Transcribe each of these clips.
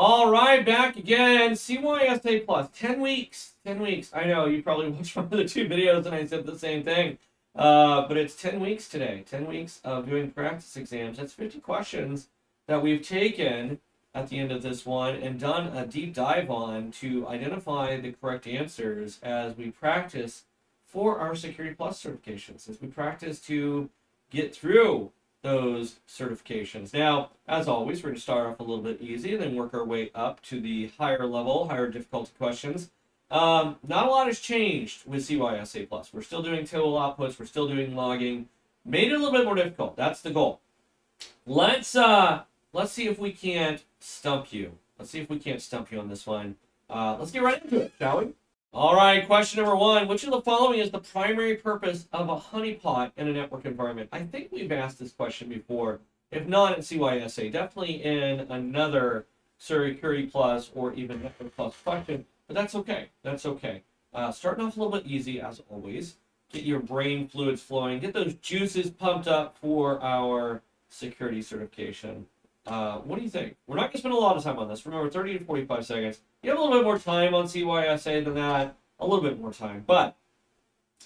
All right, back again. CYSA Plus, 10 weeks, 10 weeks. I know, you probably watched one of the two videos and I said the same thing. But it's 10 weeks today, 10 weeks of doing practice exams. That's 50 questions that we've taken at the end of this one and done a deep dive on to identify the correct answers as we practice for our Security Plus certifications, as we practice to get through those certifications. Now, as always, we're going to start off a little bit easy and then work our way up to the higher level, higher difficulty questions. Not a lot has changed with CYSA Plus. We're still doing total outputs. We're still doing logging. Made it a little bit more difficult. That's the goal. Let's see if we can't stump you. Let's see if we can't stump you on this one. Let's get right into it, shall we? All right, question number one. Which of the following is the primary purpose of a honeypot in a network environment? I think we've asked this question before. If not at CYSA, definitely in another Security Plus or even Network Plus question. But that's okay. That's okay. Starting off a little bit easy, as always. Get your brain fluids flowing. Get those juices pumped up for our security certification. What do you think? We're not going to spend a lot of time on this. Remember, 30 to 45 seconds. You have a little bit more time on CYSA than that. A little bit more time. But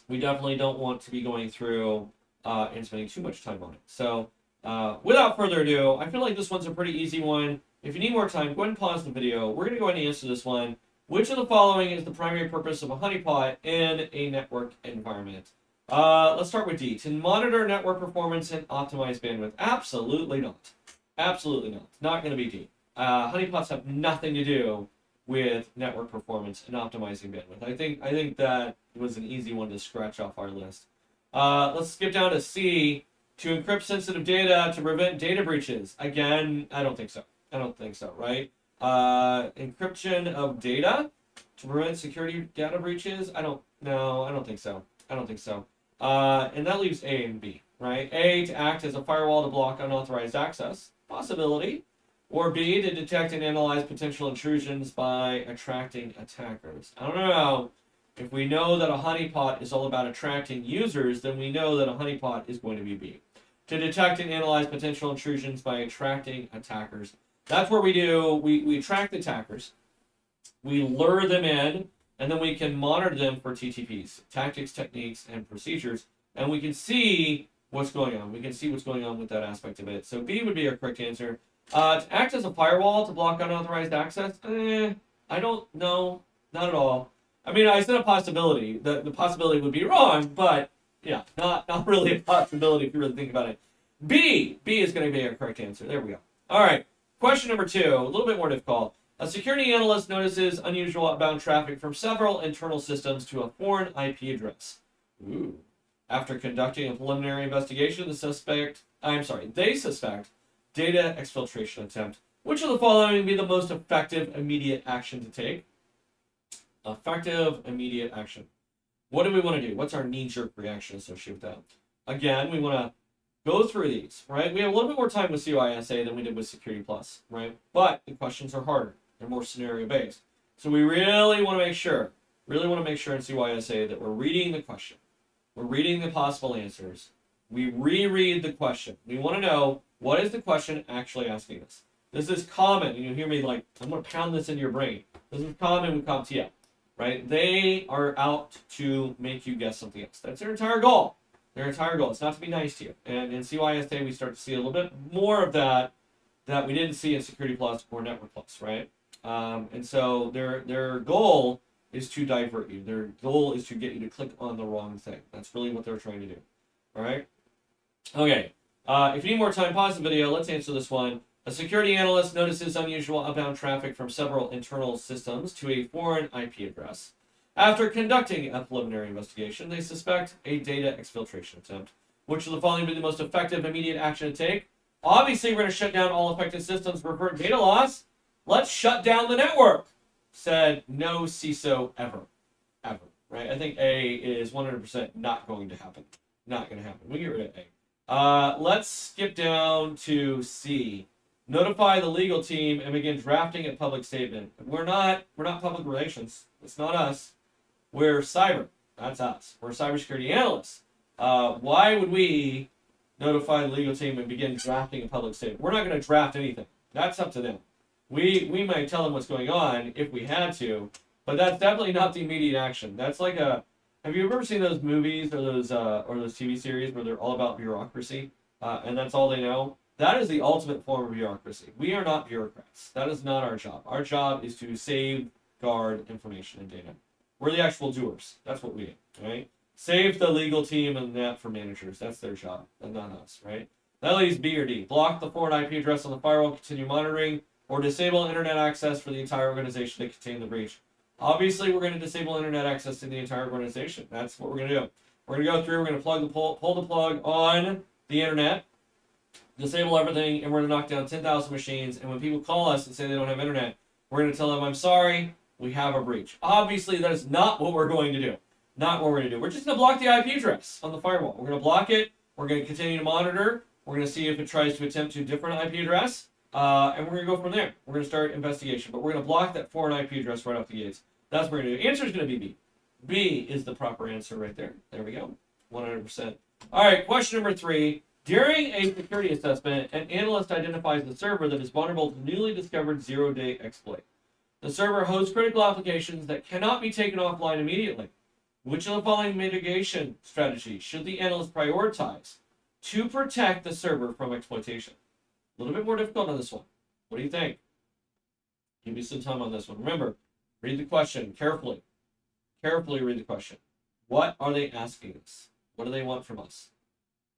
we definitely don't want to be going through and spending too much time on it. So without further ado, I feel like this one's a pretty easy one. If you need more time, go ahead and pause the video. We're going to go ahead and answer this one. Which of the following is the primary purpose of a honeypot in a network environment? Let's start with D. To monitor network performance and optimize bandwidth. Absolutely not. Absolutely not. It's not going to be D. Honeypots have nothing to do with network performance and optimizing bandwidth. I think that was an easy one to scratch off our list. Let's skip down to C. To encrypt sensitive data to prevent data breaches. Again, I don't think so. I don't think so, right? Encryption of data to prevent security data breaches. I don't think so. And that leaves A and B, right? A, to act as a firewall to block unauthorized access. Possibility. Or B, to detect and analyze potential intrusions by attracting attackers. I don't know. If we know that a honeypot is all about attracting users, then we know that a honeypot is going to be B. To detect and analyze potential intrusions by attracting attackers. That's where we attract attackers. We lure them in, and then we can monitor them for TTPs, tactics, techniques, and procedures. And we can see what's going on. We can see what's going on with that aspect of it. So B would be our correct answer. To act as a firewall to block unauthorized access? I don't know. Not at all. I mean, I said a possibility. The possibility would be wrong, but yeah, not really a possibility if you really think about it. B is going to be our correct answer. There we go. All right. Question number two, a little bit more difficult. A security analyst notices unusual outbound traffic from several internal systems to a foreign IP address. Ooh. After conducting a preliminary investigation, they suspect data exfiltration attempt. Which of the following would be the most effective immediate action to take? Effective immediate action. What do we want to do? What's our knee-jerk reaction associated with that? Again, we want to go through these, right? We have a little bit more time with CYSA than we did with Security Plus, right? But the questions are harder. They're more scenario-based. So we really want to make sure in CYSA that we're reading the question. We're reading the possible answers. We reread the question. We want to know, what is the question actually asking us? This is common, and you'll hear me like, I'm going to pound this into your brain. This is common with CompTIA, right? They are out to make you guess something else. That's their entire goal. Their entire goal. It's not to be nice to you. And in CYSA, we start to see a little bit more of that we didn't see in Security Plus or Network Plus, right? And so their goal is to divert you. Their goal is to get you to click on the wrong thing. That's really what they're trying to do, all right? Okay, if you need more time, pause the video. Let's answer this one. A security analyst notices unusual outbound traffic from several internal systems to a foreign IP address. After conducting a preliminary investigation, they suspect a data exfiltration attempt. Which of the following would be the most effective immediate action to take? Obviously, we're going to shut down all affected systems, revert data loss. Let's shut down the network, said no CISO ever, right? I think A is 100% not going to happen. Not going to happen. We get rid of A. Let's skip down to C. Notify the legal team and begin drafting a public statement. We're not public relations. It's not us. We're cyber. That's us. We're cybersecurity analysts. Why would we notify the legal team and begin drafting a public statement? We're not going to draft anything. That's up to them. We might tell them what's going on if we had to, but that's definitely not the immediate action. That's like a, have you ever seen those movies or those TV series where they're all about bureaucracy and that's all they know? That is the ultimate form of bureaucracy. We are not bureaucrats. That is not our job. Our job is to safeguard information and data. We're the actual doers. That's what we do, right? Save the legal team and that for managers. That's their job, and not us, right? That leaves B or D. Block the foreign IP address on the firewall, continue monitoring, or disable internet access for the entire organization to contain the breach. Obviously, we're going to disable internet access to the entire organization. That's what we're going to do. We're going to go through, we're going to pull the plug on the internet, disable everything, and we're going to knock down 10,000 machines. And when people call us and say they don't have internet, we're going to tell them, I'm sorry, we have a breach. Obviously, that is not what we're going to do. Not what we're going to do. We're just going to block the IP address on the firewall. We're going to block it. We're going to continue to monitor. We're going to see if it tries to attempt to a different IP address. And we're going to go from there. We're going to start investigation, but we're going to block that foreign IP address right off the gates. That's what we're going to do. Answer is going to be B. B is the proper answer right there. There we go. 100%. All right, question number 3. During a security assessment, an analyst identifies the server that is vulnerable to newly discovered zero-day exploit. The server hosts critical applications that cannot be taken offline immediately. Which of the following mitigation strategies should the analyst prioritize to protect the server from exploitation? A little bit more difficult on this one. What do you think? Give me some time on this one. Remember, read the question carefully. Carefully read the question. What are they asking us? What do they want from us?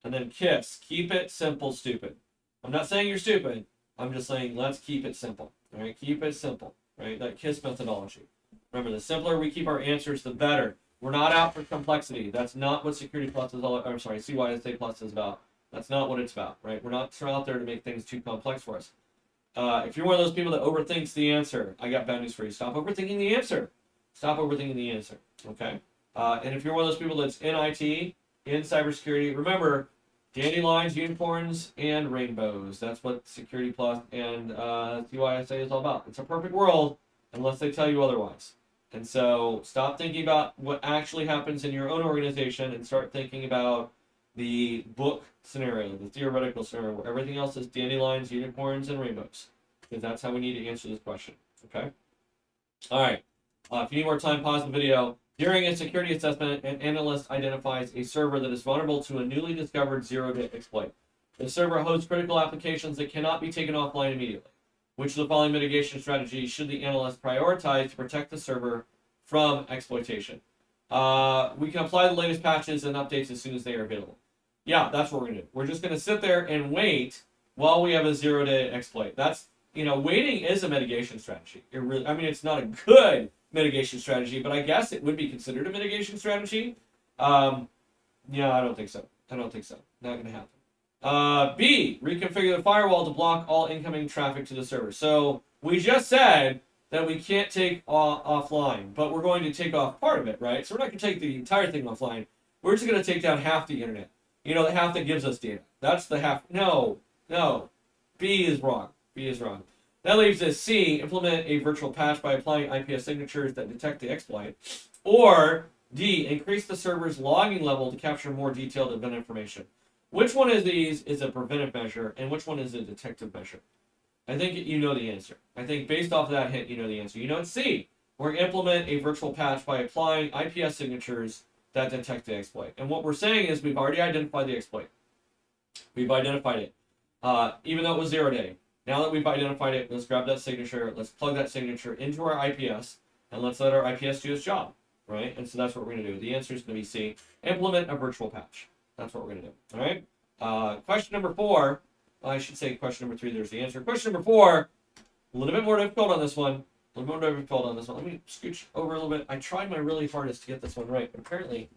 And then KISS. Keep it simple, stupid. I'm not saying you're stupid. I'm just saying let's keep it simple. All right? Keep it simple. Right? That KISS methodology. Remember, the simpler we keep our answers, the better. We're not out for complexity. That's not what Security Plus is all about. I'm sorry, CYSA Plus is about. That's not what it's about, right? We're not out there to make things too complex for us. If you're one of those people that overthinks the answer, I got bad news for you. Stop overthinking the answer. Stop overthinking the answer, okay? And if you're one of those people that's in IT, in cybersecurity, remember, dandelions, unicorns, and rainbows. That's what Security Plus and CYSA is all about. It's a perfect world unless they tell you otherwise. And so stop thinking about what actually happens in your own organization and start thinking about the book scenario, the theoretical scenario, where everything else is dandelions, unicorns, and rainbows. Because that's how we need to answer this question, okay? All right. If you need more time, pause the video. During a security assessment, an analyst identifies a server that is vulnerable to a newly discovered zero-day exploit. The server hosts critical applications that cannot be taken offline immediately. Which of the following mitigation strategies should the analyst prioritize to protect the server from exploitation? We can apply the latest patches and updates as soon as they are available. Yeah, that's what we're going to do. We're just going to sit there and wait while we have a zero-day exploit. That's, you know, waiting is a mitigation strategy. It really, I mean, it's not a good mitigation strategy, but I guess it would be considered a mitigation strategy. Yeah, I don't think so. I don't think so. Not going to happen. B, reconfigure the firewall to block all incoming traffic to the server. So we just said that we can't take offline, but we're going to take off part of it, right? So we're not going to take the entire thing offline. We're just going to take down half the internet. You know, the half that gives us data. That's the half. No, no. B is wrong. B is wrong. That leaves us C, implement a virtual patch by applying IPS signatures that detect the exploit. Or D, increase the server's logging level to capture more detailed event information. Which one of these is a preventive measure and which one is a detective measure? I think you know the answer. I think based off of that hint, you know the answer. You know it's C. We're going to implement a virtual patch by applying IPS signatures that detect the exploit. And what we're saying is we've already identified the exploit. We've identified it. Even though it was zero-day. Now that we've identified it, let's grab that signature. Let's plug that signature into our IPS. And let's let our IPS do its job. Right? And so that's what we're going to do. The answer is going to be C. Implement a virtual patch. That's what we're going to do. All right? Question number 4. I should say question number 3, there's the answer. Question number 4, a little bit more difficult on this one. A little more difficult on this one. Let me scooch over a little bit. I tried my really hardest to get this one right, but apparently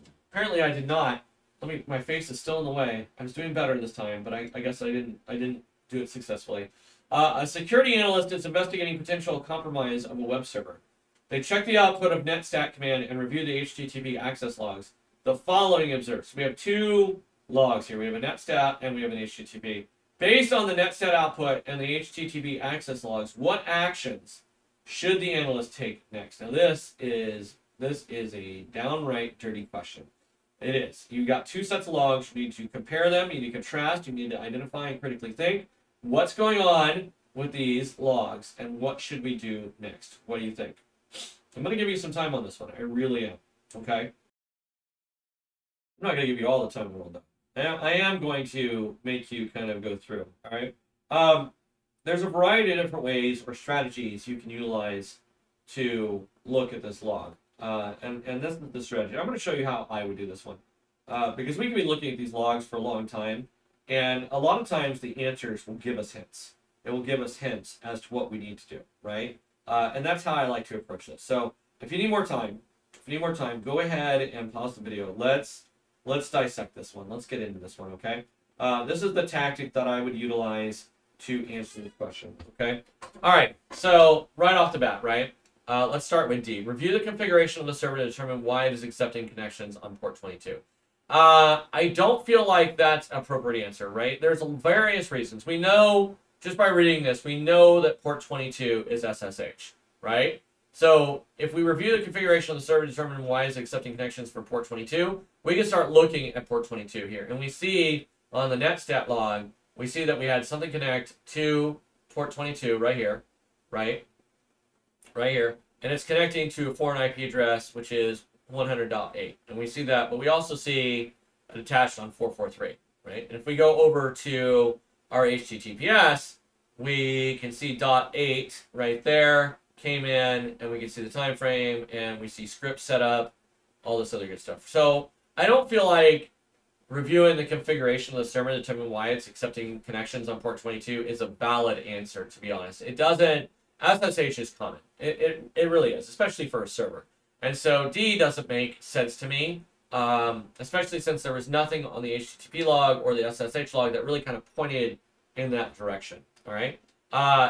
I did not. Let me, my face is still in the way. I was doing better this time, but I guess I didn't do it successfully. A security analyst is investigating potential compromise of a web server. They check the output of netstat command and review the HTTP access logs. The following observes. We have two logs here. We have a netstat and we have an HTTP. Based on the netstat output and the HTTP access logs, what actions should the analyst take next? Now, this is a downright dirty question. It is. You've got two sets of logs. You need to compare them. You need to contrast. You need to identify and critically think. What's going on? with these logs and what should we do next? What do you think? I'm going to give you some time on this one. I really am. Okay. I'm not going to give you all the time in the world, though. I am going to make you kind of go through. All right. There's a variety of different ways or strategies you can utilize to look at this log. And this is the strategy. I'm going to show you how I would do this one. Because we can be looking at these logs for a long time. And a lot of times the answers will give us hints. It will give us hints as to what we need to do, right? And that's how I like to approach this. So if you need more time, go ahead and pause the video. Let's dissect this one. Let's get into this one, okay? This is the tactic that I would utilize to answer the question, okay? All right, so right off the bat, right? Let's start with D. Review the configuration of the server to determine why it is accepting connections on port 22. I don't feel like that's an appropriate answer, right? There's various reasons. We know, just by reading this, we know that port 22 is SSH, right? So if we review the configuration of the server to determine why it's accepting connections for port 22, we can start looking at port 22 here. And we see on the netstat log, we see that we had something connect to port 22 right here, right? Right here. And it's connecting to a foreign IP address, which is 100.8. And we see that, but we also see it attached on 443, right? And if we go over to our HTTPS, we can see .8 right there. Came in, and we can see the time frame, and we see script setup, all this other good stuff. So I don't feel like reviewing the configuration of the server to determine why it's accepting connections on port 22 is a valid answer, to be honest. It doesn't. SSH is common. It really is, especially for a server. And so D doesn't make sense to me, especially since there was nothing on the HTTP log or the SSH log that really kind of pointed in that direction. All right.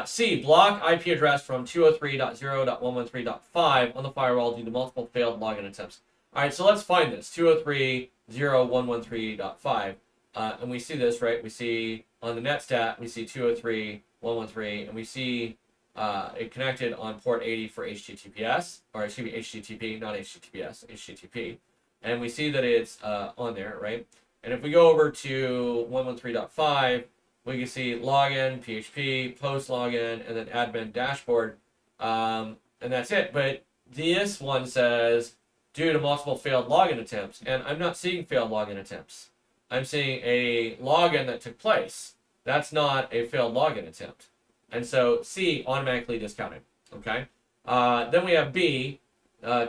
C, block IP address from 203.0.113.5 on the firewall due to multiple failed login attempts. All right, so let's find this, 203.0.113.5. And we see this, right? We see on the netstat, we see 203.113, and we see it connected on port 80 for HTTPS, or excuse me, HTTP, not HTTPS, HTTP. And we see that it's on there, right? And if we go over to 113.5, we can see login, PHP, post login, and then admin dashboard. And that's it. But this one says, due to multiple failed login attempts. And I'm not seeing failed login attempts. I'm seeing a login that took place. That's not a failed login attempt. And so C, automatically discounted. Okay. Then we have B,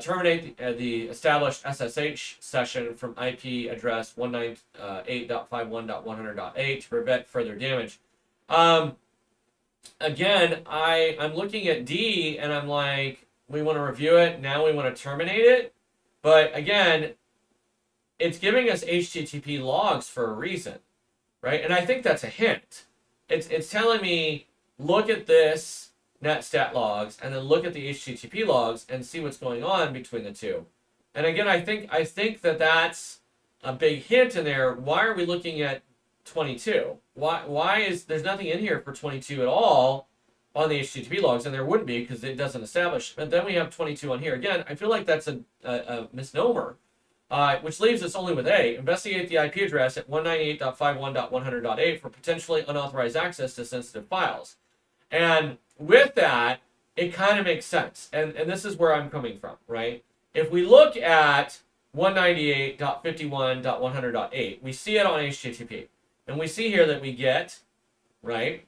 terminate the established SSH session from IP address 198.51.100.8 to prevent further damage. Again, I'm looking at D and I'm like, we want to review it. Now we want to terminate it. But again, it's giving us HTTP logs for a reason, right? And I think that's a hint. It's telling me, look at this netstat logs and then look at the HTTP logs and see what's going on between the two. And again, I think that that's a big hint in there. Why are we looking at 22? Why is there's nothing in here for 22 at all on the HTTP logs? And there wouldn't be because it doesn't establish. But then we have 22 on here. Again, I feel like that's a misnomer, which leaves us only with A. Investigate the IP address at 198.51.100.8 for potentially unauthorized access to sensitive files. And with that, it kind of makes sense. And this is where I'm coming from, right? If we look at 198.51.100.8, we see it on HTTP. And we see here that we get, right?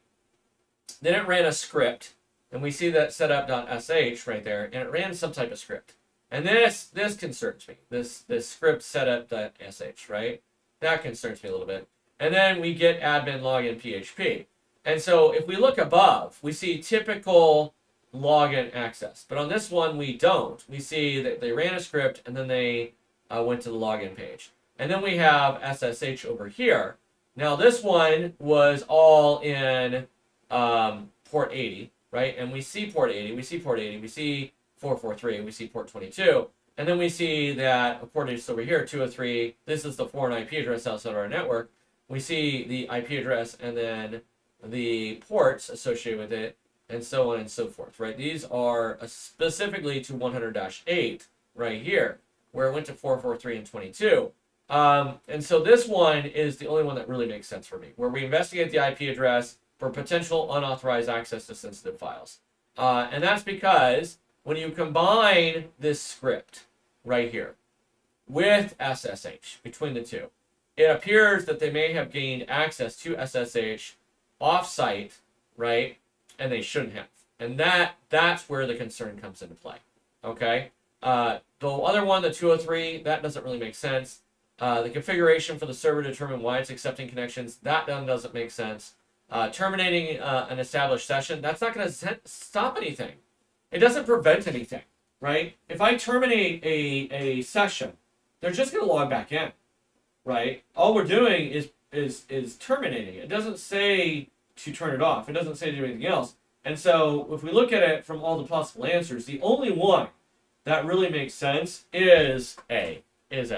Then it ran a script. And we see that setup.sh right there. And it ran some type of script. And this concerns me. This script setup.sh, right? That concerns me a little bit. And then we get admin login PHP. And so if we look above, we see typical login access. But on this one, we don't. We see that they ran a script, and then they went to the login page. And then we have SSH over here. Now, this one was all in port 80, right? And we see port 80. We see port 80. We see 443. We see port 22. And then we see that port is over here, 203. This is the foreign IP address outside our network. We see the IP address and then the ports associated with it, and so on and so forth, right? These are specifically to 100-8 right here, where it went to 443 and 22. And so this one is the only one that really makes sense for me, where we investigate the IP address, for potential unauthorized access to sensitive files. And that's because when you combine this script right here with SSH, between the two, it appears that they may have gained access to SSH off-site, right? And they shouldn't have. And that's where the concern comes into play, okay? The other one, the 203, that doesn't really make sense. The configuration for the server to determine why it's accepting connections, that doesn't make sense. Terminating an established session, that's not going to stop anything. It doesn't prevent anything, right? If I terminate a session, they're just going to log back in, right? All we're doing is terminating. It doesn't say to turn it off. It doesn't say to do anything else. And so if we look at it from all the possible answers, the only one that really makes sense is A, right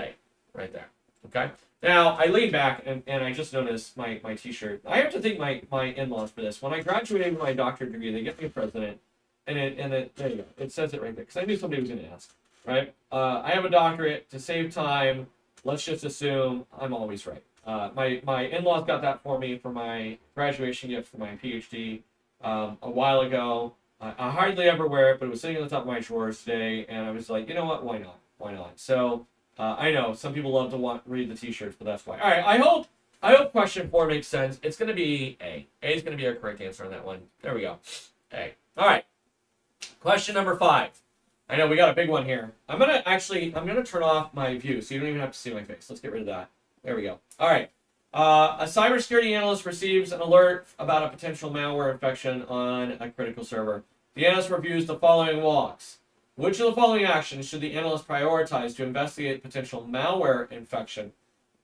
there, okay? Now, I lean back, and I just noticed my T-shirt. I have to thank my in-laws for this. When I graduated with my doctorate degree, they gave me a present, and there you go. It says it right there, because I knew somebody was going to ask, right? I have a doctorate. To save time, let's just assume I'm always right. My in-laws got that for me for my graduation gift for my PhD a while ago. I hardly ever wear it, but it was sitting on the top of my drawers today, and I was like, you know what? Why not? Why not? So... I know some people love to read the T-shirts, but that's why. All right, I hope question 4 makes sense. It's going to be A. A is going to be our correct answer on that one. There we go. A. All right. Question number 5. I know we got a big one here. I'm gonna turn off my view so you don't even have to see my face. Let's get rid of that. There we go. All right. A cybersecurity analyst receives an alert about a potential malware infection on a critical server. The analyst reviews the following logs. Which of the following actions should the analyst prioritize to investigate potential malware infection,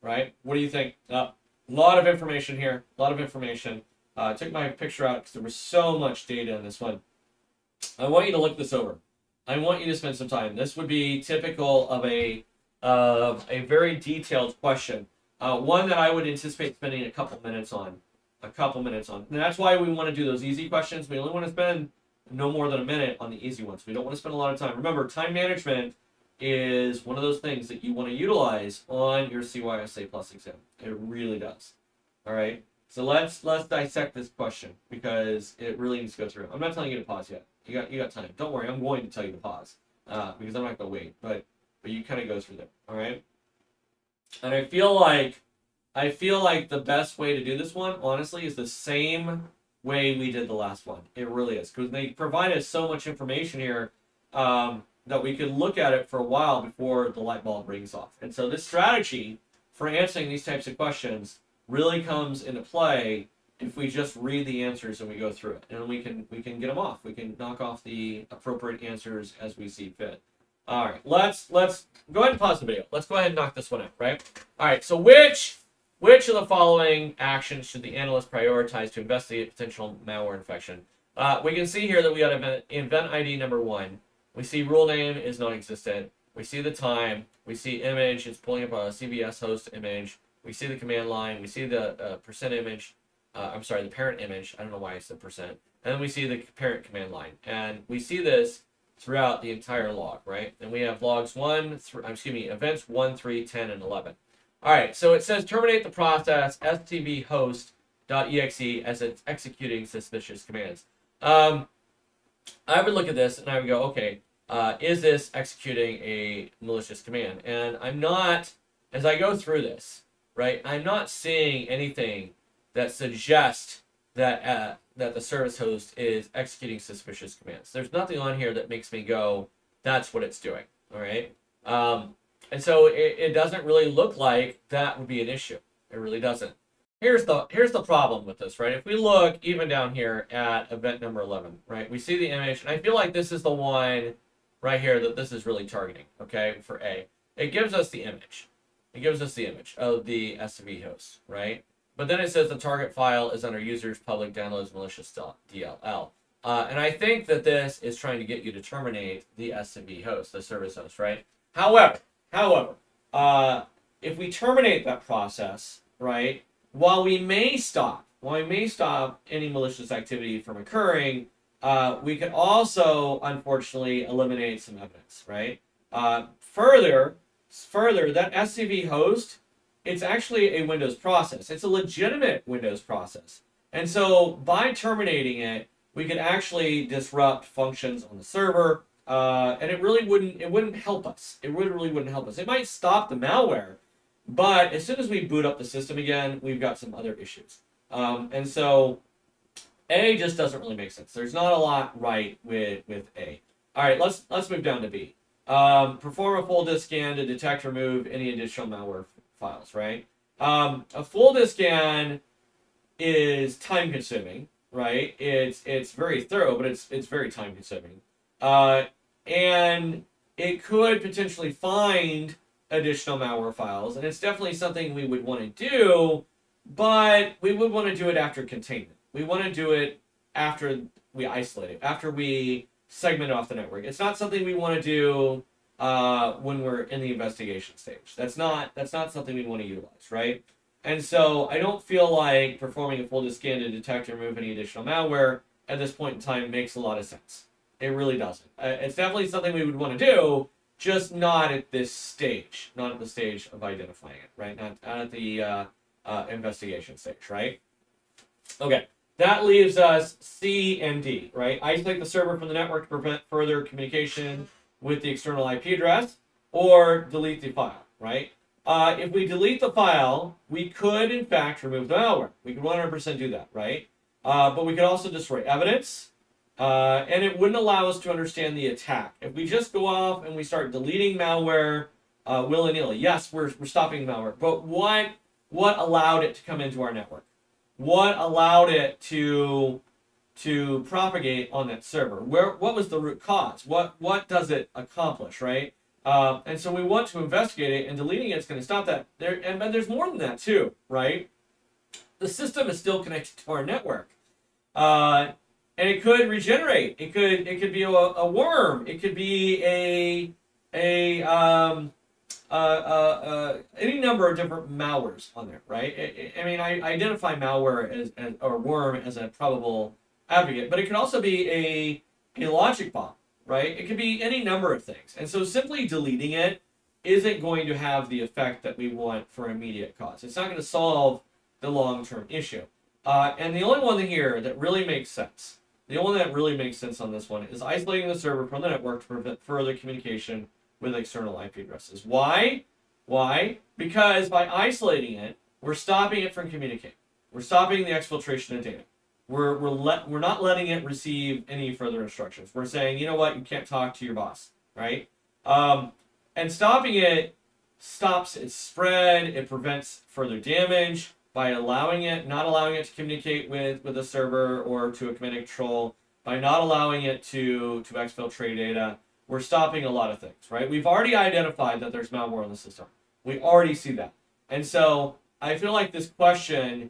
right? What do you think? A lot of information here, a lot of information. I took my picture out because there was so much data in this one. I want you to look this over. I want you to spend some time. This would be typical of a very detailed question, one that I would anticipate spending a couple minutes on. And that's why we want to do those easy questions. We only want to spend no more than a minute on the easy ones. We don't want to spend a lot of time. Remember, time management is one of those things that you want to utilize on your CySA Plus exam. It really does. All right. So let's dissect this question because it really needs to go through. I'm not telling you to pause yet. You got time. Don't worry. I'm going to tell you to pause because I'm not going to wait. But you kind of go through there. All right. And I feel like the best way to do this one, honestly, is the same way we did the last one. It really is, because they provide us so much information here that we could look at it for a while before the light bulb rings off. And so this strategy for answering these types of questions really comes into play if we just read the answers and we go through it, and we can get them off. We can knock off the appropriate answers as we see fit. All right, let's go ahead and pause the video. Let's go ahead and knock this one out, right? All right, so which of the following actions should the analyst prioritize to investigate potential malware infection? We can see here that we got event ID number 1. We see rule name is non-existent. We see the time. We see image. It's pulling up a CVS host image. We see the command line. We see the percent image. I'm sorry, the parent image. I don't know why I said percent. And then we see the parent command line. And we see this throughout the entire log, right? And we have logs events 1, 3, 10, and 11. All right, so it says terminate the process stbhost.exe as it's executing suspicious commands. I would look at this and I would go, okay, is this executing a malicious command? And I'm not, as I go through this, right, I'm not seeing anything that suggests that the service host is executing suspicious commands. There's nothing on here that makes me go, that's what it's doing, all right? And so it doesn't really look like that would be an issue. It really doesn't. Here's the problem with this, right? If we look even down here at event number 11, right? We see the image, and I feel like this is the one right here that this is really targeting, okay, for A. It gives us the image. It gives us the image of the SMB host, right? But then it says the target file is under users, public downloads, malicious DLL. And I think that this is trying to get you to terminate the SMB host, the service host, right? However, if we terminate that process, right, while we may stop any malicious activity from occurring, we could also, unfortunately, eliminate some evidence, right? Further, that SCV host, it's actually a Windows process. It's a legitimate Windows process. And so by terminating it, we could actually disrupt functions on the server, and it really wouldn't help us. It really wouldn't help us. It might stop the malware, but as soon as we boot up the system again, we've got some other issues. And so A just doesn't really make sense. There's not a lot right with A. All right, let's move down to B. Perform a full disk scan to detect or remove any additional malware files, right? A full disk scan is time consuming, right? It's very thorough, but it's very time consuming. And it could potentially find additional malware files, and it's definitely something we would want to do, but we would want to do it after containment. We want to do it after we isolate it, after we segment off the network. It's not something we want to do when we're in the investigation stage. That's not something we want to utilize, right? And so I don't feel like performing a full disk scan to detect and remove any additional malware at this point in time makes a lot of sense. It really doesn't. It's definitely something we would want to do, just not at this stage, not at the stage of identifying it, right? Not at the investigation stage, right? Okay, that leaves us C and D, right? Isolate the server from the network to prevent further communication with the external IP address, or delete the file, right? If we delete the file, we could, in fact, remove the malware. We could 100% do that, right? But we could also destroy evidence, and it wouldn't allow us to understand the attack. If we just go off and we start deleting malware willy-nilly, yes, we're stopping malware, but what allowed it to come into our network? What allowed it to propagate on that server? What was the root cause? What does it accomplish, right? And so we want to investigate it, and deleting it's going to stop that. And there's more than that too, right? The system is still connected to our network, and it could regenerate. It could be a worm. It could be any number of different malwares on there, right? I identify malware or worm as a probable advocate, but it could also be a logic bomb. Right? It could be any number of things. And so simply deleting it isn't going to have the effect that we want for immediate cause. It's not going to solve the long-term issue. And the only one here that really makes sense, the only one that really makes sense on this one is isolating the server from the network to prevent further communication with external IP addresses. Why? Why? Because by isolating it, we're stopping it from communicating. We're stopping the exfiltration of data. We're not letting it receive any further instructions. We're saying, you know what, you can't talk to your boss, right? And stopping it stops its spread. It prevents further damage by not allowing it to communicate with a server or to a command control, by not allowing it to exfiltrate data. We're stopping a lot of things, right? We've already identified that there's malware in the system. We already see that. And so I feel like this question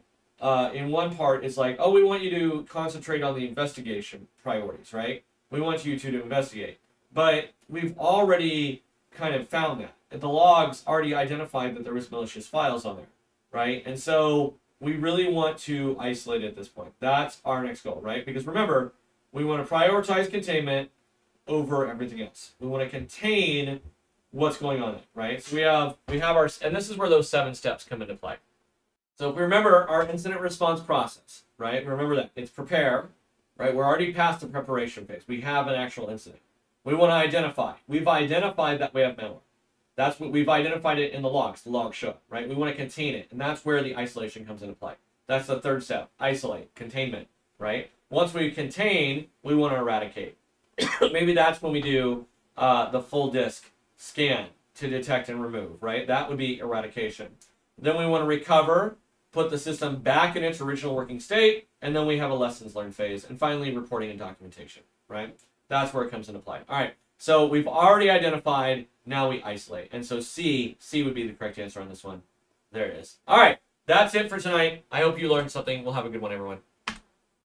in one part is like, oh, we want you to concentrate on the investigation priorities, right? We want you to investigate. But we've already kind of found that. The logs already identified that there was malicious files on there, right? And so we really want to isolate at this point. That's our next goal, right? Because remember, we want to prioritize containment over everything else. We want to contain what's going on, right? So we have our, and this is where those 7 steps come into play. So if we remember our incident response process, right? Remember that. It's prepare, right? We're already past the preparation phase. We have an actual incident. We want to identify. We've identified that we have malware. That's what we've identified it in the logs. The logs show, right? We want to contain it. And that's where the isolation comes into play. That's the 3rd step. Isolate, containment, right? Once we contain, we want to eradicate. Maybe that's when we do the full disk scan to detect and remove, right? That would be eradication. Then we want to recover, put the system back in its original working state, and then we have a lessons learned phase, and finally reporting and documentation, right? That's where it comes into play. All right, so we've already identified, now we isolate. And so C would be the correct answer on this one. There it is. All right, that's it for tonight. I hope you learned something. We'll have a good one, everyone.